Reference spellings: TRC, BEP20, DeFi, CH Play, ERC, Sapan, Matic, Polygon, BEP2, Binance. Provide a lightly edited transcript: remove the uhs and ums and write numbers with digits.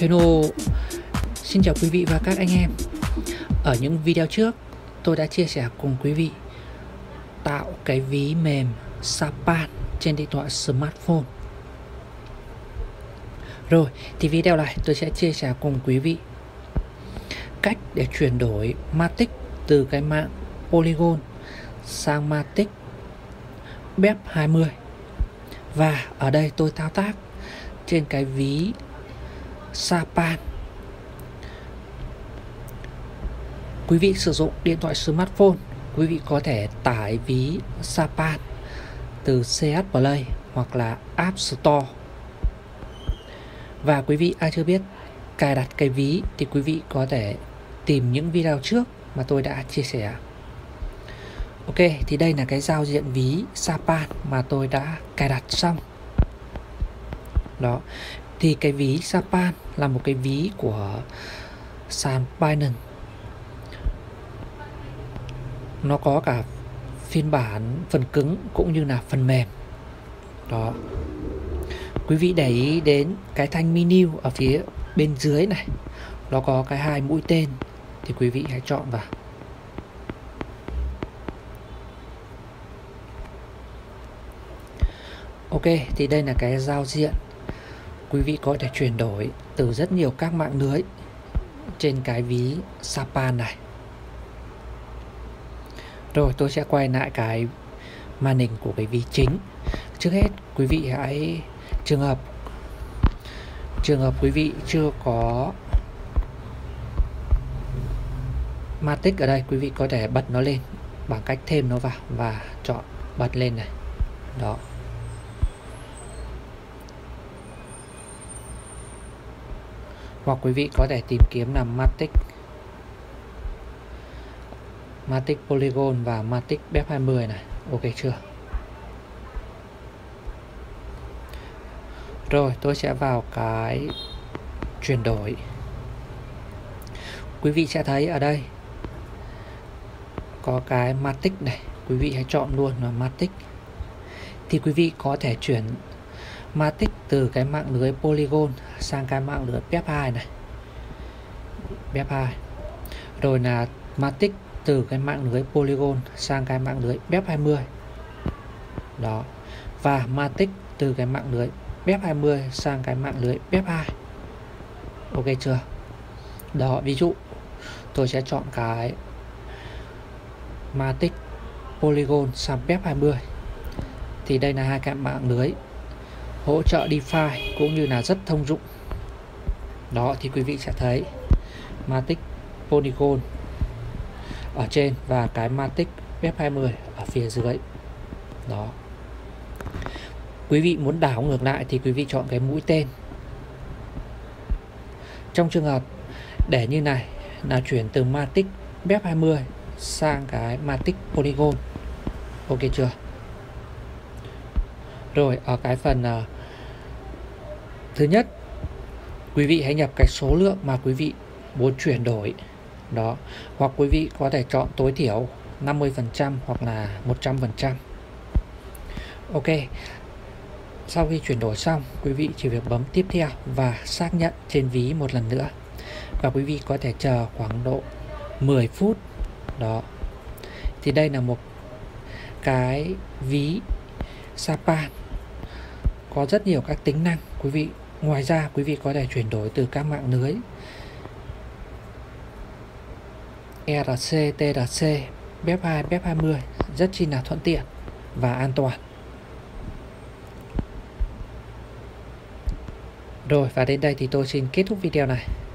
Hello, xin chào quý vị và các anh em. Ở những video trước, tôi đã chia sẻ cùng quý vị tạo cái ví mềm Sapan trên điện thoại smartphone. Rồi, thì video này tôi sẽ chia sẻ cùng quý vị cách để chuyển đổi Matic từ cái mạng Polygon sang Matic BEP20. Và ở đây tôi thao tác trên cái ví Sapan. Quý vị sử dụng điện thoại smartphone, quý vị có thể tải ví Sapan từ CH Play hoặc là App Store. Và quý vị ai chưa biết cài đặt cái ví thì quý vị có thể tìm những video trước mà tôi đã chia sẻ. Ok, thì đây là cái giao diện ví Sapan mà tôi đã cài đặt xong. Đó, thì cái ví Sapan là một cái ví của sàn Binance. Nó có cả phiên bản phần cứng cũng như là phần mềm. Đó. Quý vị để ý đến cái thanh menu ở phía bên dưới này, nó có cái 2 mũi tên thì quý vị hãy chọn vào. Ok, thì đây là cái giao diện quý vị có thể chuyển đổi từ rất nhiều các mạng lưới trên cái ví Sapan này. Rồi, tôi sẽ quay lại cái màn hình của cái ví chính. Trước hết, quý vị hãy trường hợp quý vị chưa có Matic ở đây, quý vị có thể bật nó lên bằng cách thêm nó vào và chọn bật lên này. Đó. Hoặc quý vị có thể tìm kiếm là Matic Polygon và Matic BEP20 này. Ok chưa? Rồi, tôi sẽ vào cái chuyển đổi. Quý vị sẽ thấy ở đây có cái Matic này. Quý vị hãy chọn luôn là Matic. Thì quý vị có thể chuyển Matic từ cái mạng lưới Polygon sang cái mạng lưới BEP2 này. BEP2. Rồi là Matic từ cái mạng lưới Polygon sang cái mạng lưới BEP20. Đó. Và Matic từ cái mạng lưới BEP20 sang cái mạng lưới BEP2. Ok chưa? Đó, ví dụ tôi sẽ chọn cái Matic Polygon sang BEP20. Thì đây là hai cái mạng lưới hỗ trợ DeFi cũng như là rất thông dụng. Đó, thì quý vị sẽ thấy Matic Polygon ở trên và cái Matic BEP20 ở phía dưới. Đó. Quý vị muốn đảo ngược lại thì quý vị chọn cái mũi tên. Trong trường hợp để như này là chuyển từ Matic BEP20 sang cái Matic Polygon. Ok chưa? Rồi, ở cái phần thứ nhất, quý vị hãy nhập cái số lượng mà quý vị muốn chuyển đổi. Đó, hoặc quý vị có thể chọn tối thiểu 50% hoặc là 100%. Ok. Sau khi chuyển đổi xong, quý vị chỉ việc bấm tiếp theo và xác nhận trên ví một lần nữa. Và quý vị có thể chờ khoảng độ 10 phút. Đó. Thì đây là một cái ví Sapan có rất nhiều các tính năng. Quý vị ngoài ra quý vị có thể chuyển đổi từ các mạng lưới ERC, TRC, BEP2, BEP20 rất chi là thuận tiện và an toàn. Rồi, và đến đây thì tôi xin kết thúc video này.